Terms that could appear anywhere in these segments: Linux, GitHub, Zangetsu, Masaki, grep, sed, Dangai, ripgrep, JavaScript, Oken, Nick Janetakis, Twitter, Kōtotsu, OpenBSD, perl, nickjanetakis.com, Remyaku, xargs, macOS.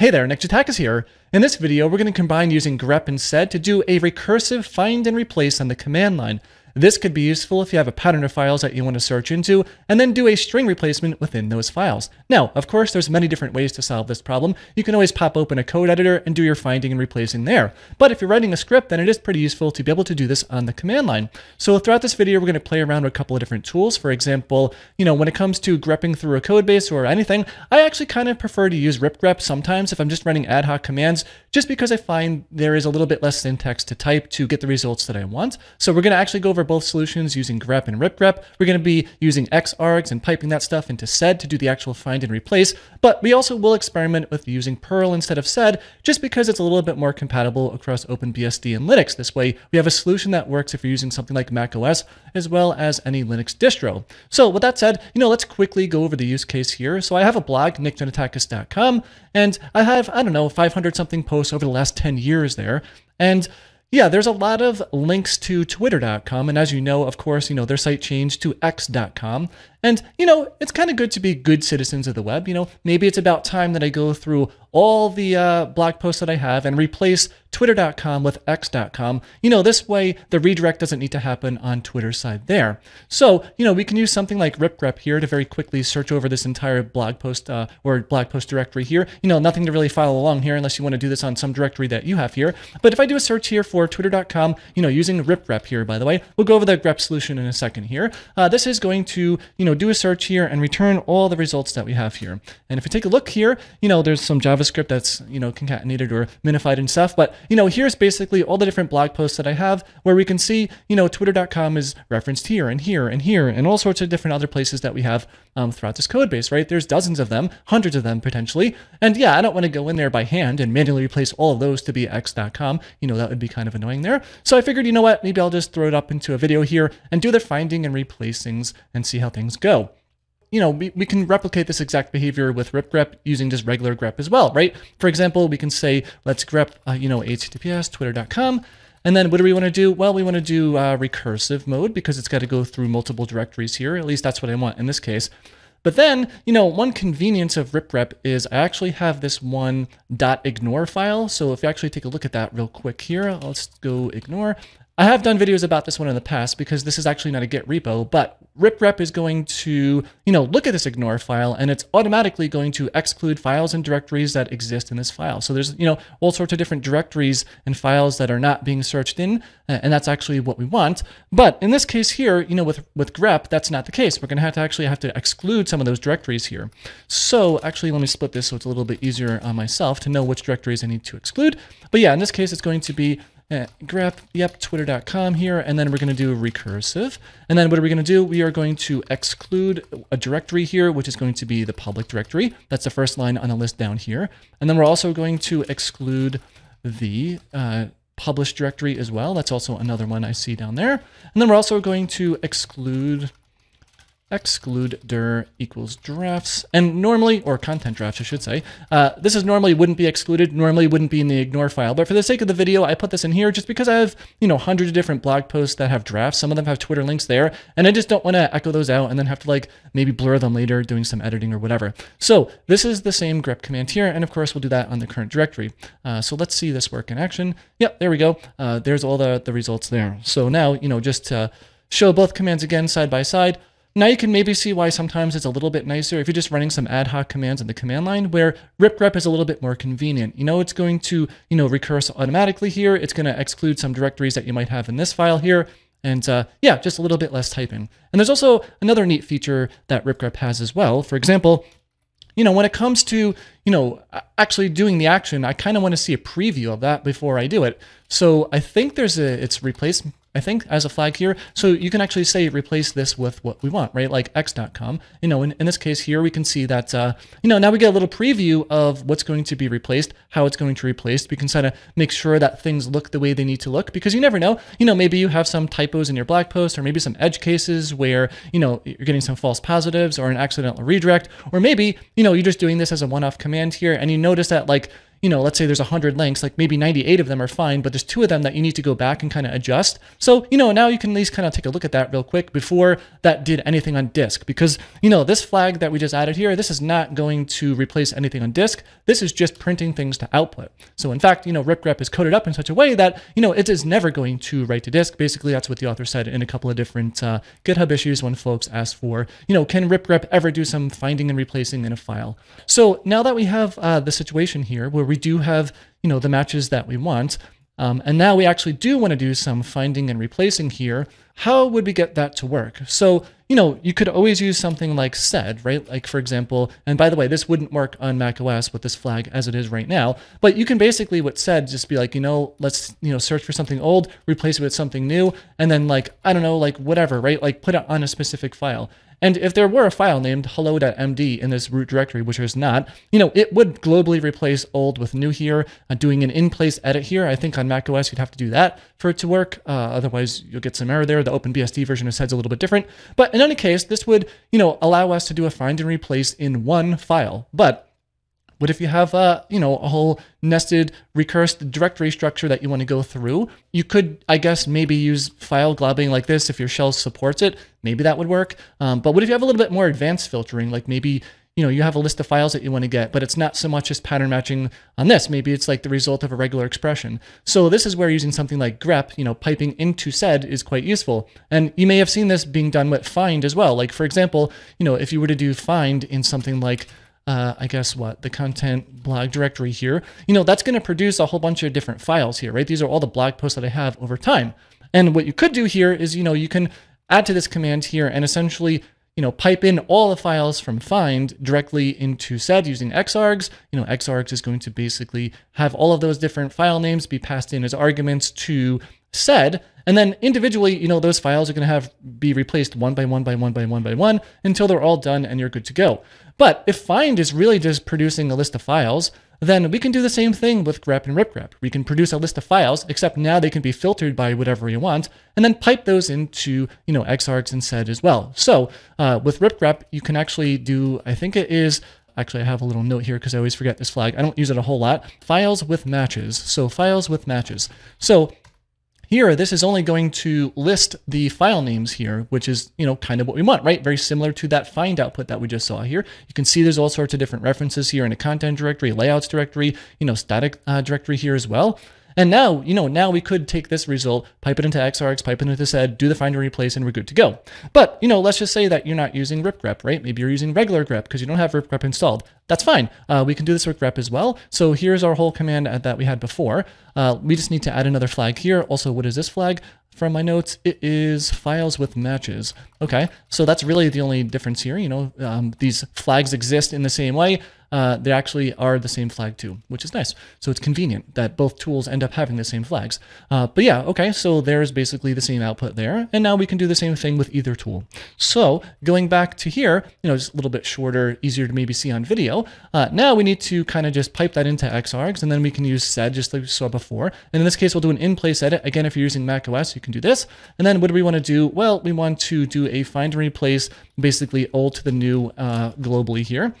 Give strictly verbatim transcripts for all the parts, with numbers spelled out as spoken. Hey there, Nick Janetakis here. In this video, we're going to combine using grep and sed to do a recursive find and replace on the command line. This could be useful if you have a pattern of files that you want to search into, and then do a string replacement within those files. Now, of course, there's many different ways to solve this problem. You can always pop open a code editor and do your finding and replacing there. But if you're writing a script, then it is pretty useful to be able to do this on the command line. So throughout this video, we're going to play around with a couple of different tools. For example, you know, when it comes to grepping through a code base or anything, I actually kind of prefer to use ripgrep sometimes if I'm just running ad hoc commands, just because I find there is a little bit less syntax to type to get the results that I want. So we're going to actually go over both solutions using grep and ripgrep. We're going to be using xargs and piping that stuff into sed to do the actual find and replace. But we also will experiment with using perl instead of sed, just because it's a little bit more compatible across OpenBSD and Linux. This way, we have a solution that works if you're using something like macOS, as well as any Linux distro. So with that said, you know, let's quickly go over the use case here. So I have a blog, nick janetakis dot com, and I I have, I don't know, five hundred something posts over the last ten years there. And yeah, there's a lot of links to twitter dot com. And as you know, of course, you know, their site changed to x dot com. And, you know, it's kind of good to be good citizens of the web. You know, maybe it's about time that I go through all the uh, blog posts that I have and replace twitter dot com with x dot com. You know, this way, the redirect doesn't need to happen on Twitter's side there. So, you know, we can use something like ripgrep here to very quickly search over this entire blog post uh, or blog post directory here. You know, nothing to really follow along here unless you want to do this on some directory that you have here. But if I do a search here for twitter dot com, you know, using ripgrep here, by the way, we'll go over the grep solution in a second here. Uh, this is going to, you know, do a search here and return all the results that we have here. And if we take a look here, you know, there's some JavaScript that's, you know, concatenated or minified and stuff, but, you know, here's basically all the different blog posts that I have where we can see, you know, twitter dot com is referenced here and here and here and all sorts of different other places that we have um, throughout this code base, right? There's dozens of them, hundreds of them potentially. And yeah, I don't want to go in there by hand and manually replace all of those to be x dot com. You know, that would be kind of annoying there. So I figured, you know what, maybe I'll just throw it up into a video here and do the finding and replacings and see how things go. You know, we, we can replicate this exact behavior with ripgrep using just regular grep as well, right? For example, we can say, let's grep, uh, you know, H T T P S, twitter dot com. And then what do we want to do? Well, we want to do uh, recursive mode because it's got to go through multiple directories here. At least that's what I want in this case. But then, you know, one convenience of ripgrep is I actually have this one .ignore file. So if you actually take a look at that real quick here, let's go ignore. I have done videos about this one in the past because this is actually not a Git repo, but ripgrep is going to, you know, look at this ignore file and it's automatically going to exclude files and directories that exist in this file. So there's, you know, all sorts of different directories and files that are not being searched in, and that's actually what we want. But in this case here, you know, with, with grep, that's not the case. We're going to have to actually have to exclude some of those directories here. So actually, let me split this so it's a little bit easier on myself to know which directories I need to exclude. But yeah, in this case, it's going to be Uh, grep, yep, twitter dot com here, and then we're going to do recursive. And then what are we going to do? We are going to exclude a directory here, which is going to be the public directory. That's the first line on a list down here. And then we're also going to exclude the uh, publish directory as well. That's also another one I see down there. And then we're also going to exclude exclude dir equals drafts, and normally, or content drafts, I should say, uh, this is normally wouldn't be excluded, normally wouldn't be in the ignore file, but for the sake of the video, I put this in here just because I have, you know, hundreds of different blog posts that have drafts. Some of them have Twitter links there, and I just don't want to echo those out and then have to like maybe blur them later doing some editing or whatever. So this is the same grep command here, and of course we'll do that on the current directory. Uh, so let's see this work in action. Yep, there we go. Uh, there's all the, the results there. So now, you know, just to show both commands again side by side, now you can maybe see why sometimes it's a little bit nicer if you're just running some ad hoc commands on the command line where ripgrep is a little bit more convenient. You know, it's going to, you know, recurse automatically here. It's going to exclude some directories that you might have in this file here. And uh, yeah, just a little bit less typing. And there's also another neat feature that ripgrep has as well. For example, you know, when it comes to, you know, actually doing the action, I kind of want to see a preview of that before I do it. So I think there's a, it's replaced, I think, as a flag here. So you can actually say replace this with what we want, right? Like x dot com. You know, in, in this case here, we can see that, uh, you know, now we get a little preview of what's going to be replaced, how it's going to be replaced. We can kind of make sure that things look the way they need to look, because you never know. You know, maybe you have some typos in your blog post, or maybe some edge cases where, you know, you're getting some false positives or an accidental redirect, or maybe, you know, you're just doing this as a one-off command here and you notice that, like, you know, let's say there's one hundred links, like maybe ninety-eight of them are fine, but there's two of them that you need to go back and kind of adjust. So, you know, now you can at least kind of take a look at that real quick before that did anything on disk, because, you know, this flag that we just added here, this is not going to replace anything on disk. This is just printing things to output. So in fact, you know, ripgrep is coded up in such a way that, you know, it is never going to write to disk. Basically, that's what the author said in a couple of different uh, GitHub issues when folks asked for, you know, can ripgrep ever do some finding and replacing in a file? So now that we have uh, the situation here where we do have, you know, the matches that we want, um, and now we actually do want to do some finding and replacing here, how would we get that to work? So, you know, you could always use something like sed, right? Like, for example, and by the way, this wouldn't work on macOS with this flag as it is right now, but you can basically with sed just be like, you know, let's, you know, search for something old, replace it with something new, and then like, I don't know, like whatever, right? Like put it on a specific file. And if there were a file named hello.md in this root directory, which there's not, you know, it would globally replace old with new here, uh, doing an in-place edit here. I think on macOS, you'd have to do that for it to work. Uh, otherwise, you'll get some error there. The OpenBSD version of sed's a little bit different. But in any case, this would, you know, allow us to do a find and replace in one file. But what if you have, uh, you know, a whole nested recursed directory structure that you want to go through? You could, I guess, maybe use file globbing like this if your shell supports it. Maybe that would work. Um, but what if you have a little bit more advanced filtering? Like maybe, you know, you have a list of files that you want to get, but it's not so much just pattern matching on this. Maybe it's like the result of a regular expression. So this is where using something like grep, you know, piping into sed is quite useful. And you may have seen this being done with find as well. Like, for example, you know, if you were to do find in something like, Uh, I guess what, the content blog directory here, you know, that's going to produce a whole bunch of different files here, right? These are all the blog posts that I have over time. And what you could do here is, you know, you can add to this command here and essentially, you know, pipe in all the files from find directly into sed using xargs. You know, xargs is going to basically have all of those different file names be passed in as arguments to sed. And then individually, you know, those files are going to have be replaced one by one by one by one by one until they're all done and you're good to go. But if find is really just producing a list of files, then we can do the same thing with grep and ripgrep. We can produce a list of files, except now they can be filtered by whatever you want, and then pipe those into, you know, xargs and sed as well. So uh, with ripgrep, you can actually do, I think it is, actually I have a little note here because I always forget this flag. I don't use it a whole lot. Files with matches. So files with matches. So here, this is only going to list the file names here, which is, you know, kind of what we want, right? Very similar to that find output that we just saw here. You can see there's all sorts of different references here in a content directory, layouts directory, you know, static uh, directory here as well. And now, you know, now we could take this result, pipe it into xargs, pipe it into sed, do the find and replace, and we're good to go. But, you know, let's just say that you're not using ripgrep, right? Maybe you're using regular grep because you don't have ripgrep installed. That's fine. Uh, we can do this with grep as well. So here's our whole command that we had before. Uh, we just need to add another flag here. Also, what is this flag? From my notes, it is files with matches. Okay, so that's really the only difference here. You know, um, these flags exist in the same way. Uh, they actually are the same flag too, which is nice. So it's convenient that both tools end up having the same flags. Uh, but yeah, okay, so there's basically the same output there. And now we can do the same thing with either tool. So going back to here, you know, just a little bit shorter, easier to maybe see on video. Uh, now we need to kind of just pipe that into xargs, and then we can use sed just like we saw before. And in this case, we'll do an in-place edit. Again, if you're using macOS, you can do this. And then what do we want to do? Well, we want to do a find and replace, basically old to the new uh, globally here.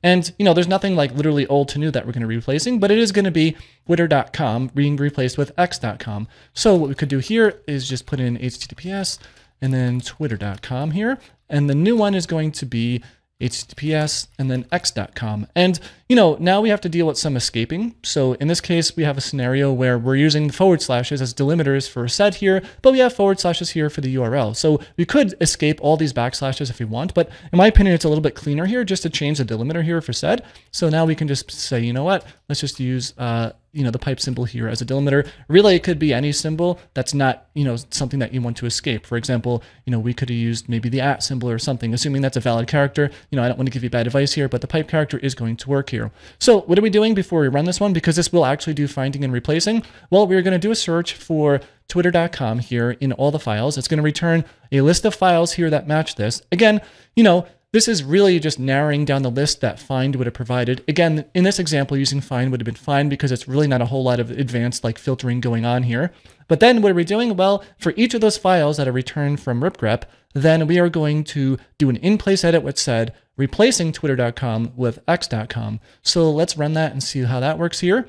And, you know, there's nothing like literally old to new that we're going to be replacing, but it is going to be twitter dot com being replaced with x dot com. So what we could do here is just put in H T T P S and then twitter dot com here. And the new one is going to be H T T P S and then x dot com. And, you know, now we have to deal with some escaping. So in this case, we have a scenario where we're using forward slashes as delimiters for sed here, but we have forward slashes here for the U R L. So we could escape all these backslashes if we want, but in my opinion, it's a little bit cleaner here just to change the delimiter here for sed. So now we can just say, you know what, let's just use, uh, you know, the pipe symbol here as a delimiter. Really, it could be any symbol that's not, you know, something that you want to escape. For example, you know, we could have used maybe the at symbol or something, assuming that's a valid character. You know, I don't want to give you bad advice here, but the pipe character is going to work here. So what are we doing before we run this one? Because this will actually do finding and replacing. Well, we're going to do a search for twitter dot com here in all the files. It's going to return a list of files here that match this. Again, you know, this is really just narrowing down the list that find would have provided. Again, in this example, using find would have been fine because it's really not a whole lot of advanced like filtering going on here. But then what are we doing? Well, for each of those files that are returned from ripgrep, then we are going to do an in-place edit with sed, replacing twitter dot com with x dot com. So let's run that and see how that works here.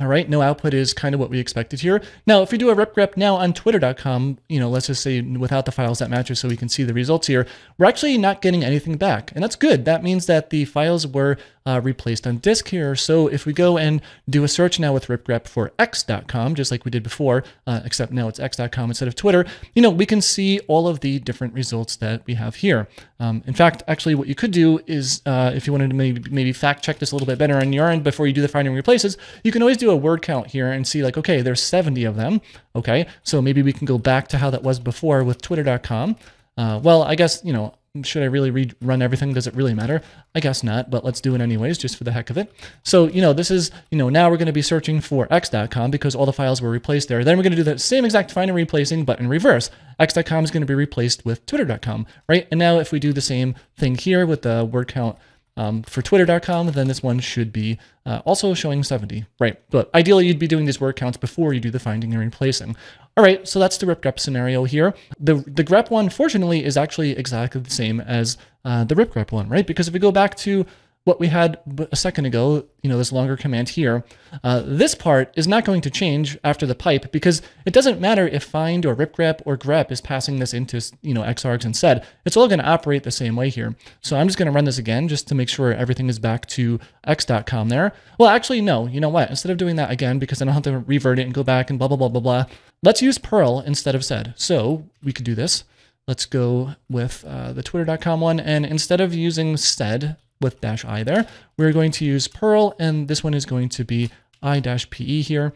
All right, no output is kind of what we expected here. Now, if we do a ripgrep now on twitter dot com, you know, let's just say without the files that matches so we can see the results here, we're actually not getting anything back. And that's good. That means that the files were uh, replaced on disk here. So if we go and do a search now with ripgrep for x dot com, just like we did before, uh, except now it's x dot com instead of Twitter, you know, we can see all of the different results that we have here. Um, in fact, actually what you could do is, uh, if you wanted to maybe, maybe fact check this a little bit better on your end before you do the find and replaces, you can always do a word count here and see like, okay, there's seventy of them. Okay. So maybe we can go back to how that was before with twitter dot com. Uh, well, I guess, you know, should I really rerun everything? Does it really matter? I guess not, but let's do it anyways, just for the heck of it. So, you know, this is, you know, now we're going to be searching for x dot com because all the files were replaced there. Then we're going to do that same exact find and replacing, but in reverse. x dot com is going to be replaced with twitter dot com, right? And now if we do the same thing here with the word count, Um, for twitter dot com, then this one should be uh, also showing seventy, right? But ideally, you'd be doing these word counts before you do the finding and replacing. All right, so that's the ripgrep scenario here. The, the grep one, fortunately, is actually exactly the same as uh, the ripgrep one, right? Because if we go back to what we had a second ago, you know, this longer command here, uh, this part is not going to change after the pipe because it doesn't matter if find or ripgrep or grep is passing this into, you know, xargs and sed. It's all going to operate the same way here. So I'm just going to run this again just to make sure everything is back to x dot com there. Well, actually, no, you know what? Instead of doing that again, because I don't have to revert it and go back and blah, blah, blah, blah, blah, let's use perl instead of sed. So we could do this. Let's go with uh, the twitter dot com one. And instead of using sed, with dash I there, we're going to use perl, and this one is going to be I dash P E here.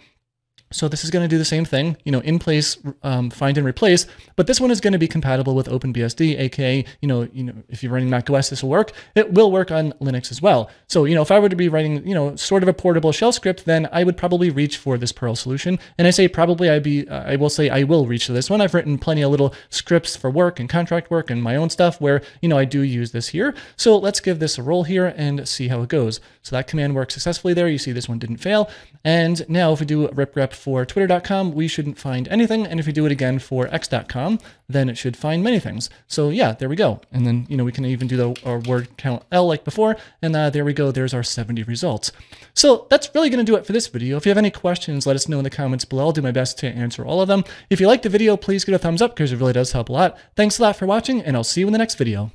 So this is going to do the same thing, you know, in place, um, find and replace, but this one is going to be compatible with OpenBSD, aka, you know, you know, if you're running macOS, this will work. It will work on Linux as well. So, you know, if I were to be writing, you know, sort of a portable shell script, then I would probably reach for this Perl solution. And I say probably, I'd be, uh, I will say I will reach for this one. I've written plenty of little scripts for work and contract work and my own stuff where, you know, I do use this here. So let's give this a roll here and see how it goes. So that command worked successfully there. You see this one didn't fail. And now if we do a ripgrep for twitter dot com, we shouldn't find anything. And if we do it again for x dot com, then it should find many things. So yeah, there we go. And then, you know, we can even do the, our word count L like before. And uh, there we go. There's our seventy results. So that's really going to do it for this video. If you have any questions, let us know in the comments below. I'll do my best to answer all of them. If you liked the video, please give it a thumbs up because it really does help a lot. Thanks a lot for watching, and I'll see you in the next video.